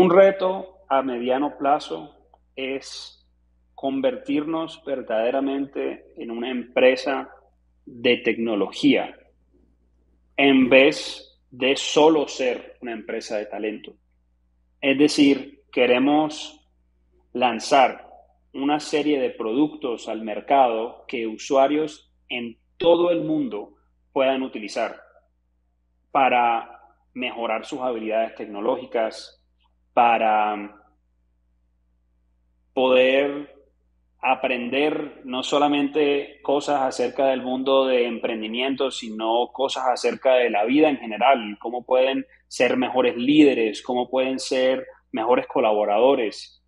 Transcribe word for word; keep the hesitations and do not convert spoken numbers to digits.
Un reto a mediano plazo es convertirnos verdaderamente en una empresa de tecnología en vez de solo ser una empresa de talento. Es decir, queremos lanzar una serie de productos al mercado que usuarios en todo el mundo puedan utilizar para mejorar sus habilidades tecnológicas, para poder aprender no solamente cosas acerca del mundo de emprendimiento, sino cosas acerca de la vida en general, cómo pueden ser mejores líderes, cómo pueden ser mejores colaboradores.